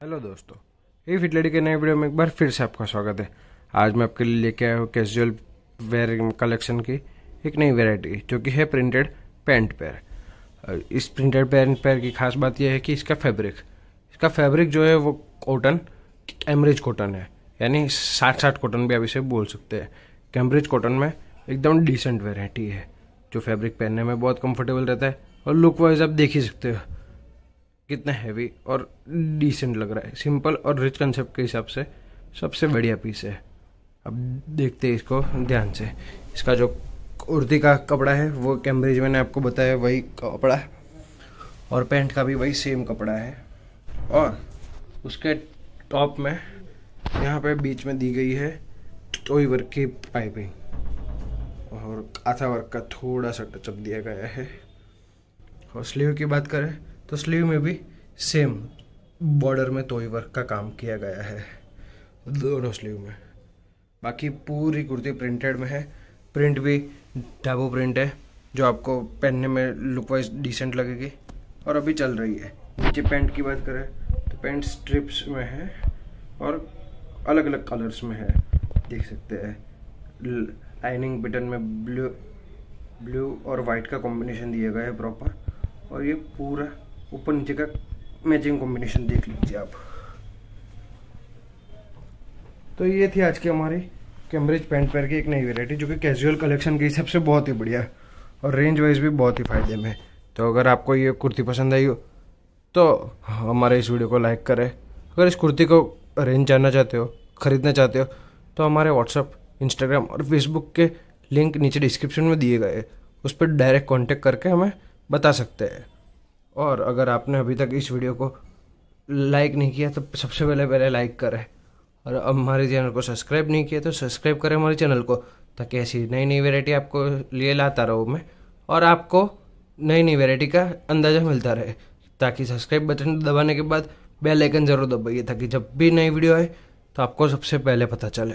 Hello दोस्तों, ये फिटलेडी के नए वीडियो में एक बार फिर से आपका स्वागत है। आज मैं आपके लिए लेके आया हूँ कैजुअल वेयर कलेक्शन की एक नई वैरायटी जो कि है प्रिंटेड पैंट पैर। इस प्रिंटेड पैंट पैर की खास बात यह है कि इसका फैब्रिक जो है वो कॉटन कैम्ब्रिज कॉटन है, यानी 60-60 कॉटन भी आप इसे बोल सकते हैं। कैम्ब्रिज कॉटन में एकदम डिसेंट वेरायटी है जो फैब्रिक पहनने में बहुत कंफर्टेबल रहता है और लुक वाइज आप देख ही सकते हो कितना हैवी और डिसेंट लग रहा है। सिंपल और रिच कंसेप्ट के हिसाब से सबसे बढ़िया पीस है। अब देखते हैं इसको ध्यान से। इसका जो कुर्ती का कपड़ा है वो कैम्ब्रिज मैंने आपको बताया वही कपड़ा है और पैंट का भी वही सेम कपड़ा है। और उसके टॉप में यहाँ पे बीच में दी गई है टोई वर्क की पाइपिंग और आधा वर्क का थोड़ा सा टचअप दिया गया है। और स्लीव की बात करें तो स्लीव में भी सेम बॉर्डर में तोई वर्क का काम किया गया है दोनों स्लीव में। बाकी पूरी कुर्ती प्रिंटेड में है। प्रिंट भी डाबो प्रिंट है जो आपको पहनने में लुक वाइज डिसेंट लगेगी और अभी चल रही है। नीचे पैंट की बात करें तो पैंट स्ट्रिप्स में है और अलग अलग कलर्स में है, देख सकते हैं। लाइनिंग बटन में ब्लू और वाइट का कॉम्बिनेशन दिया गया है प्रॉपर, और ये पूरा ऊपर नीचे का मैचिंग कॉम्बिनेशन देख लीजिए आप। तो ये थी आज की हमारी कैम्ब्रिज पैंट पैर की एक नई वेरायटी जो कि कैजुअल कलेक्शन के हिसाब से बहुत ही बढ़िया और रेंज वाइज भी बहुत ही फायदे में। तो अगर आपको ये कुर्ती पसंद आई हो तो हमारे इस वीडियो को लाइक करें। अगर इस कुर्ती को रेंज जानना चाहते हो, खरीदना चाहते हो, तो हमारे व्हाट्सअप, इंस्टाग्राम और फेसबुक के लिंक नीचे डिस्क्रिप्शन में दिए गए, उस पर डायरेक्ट कांटेक्ट करके हमें बता सकते हैं। और अगर आपने अभी तक इस वीडियो को लाइक नहीं किया तो सबसे पहले लाइक करें, और हमारे चैनल को सब्सक्राइब नहीं किया तो सब्सक्राइब करें हमारे चैनल को, ताकि ऐसी नई नई वैरायटी आपको लिए लाता रहूँ मैं और आपको नई नई वैरायटी का अंदाज़ा मिलता रहे। ताकि सब्सक्राइब बटन दबाने के बाद बेल आइकन ज़रूर दबाइए, ताकि जब भी नई वीडियो आए तो आपको सबसे पहले पता चले।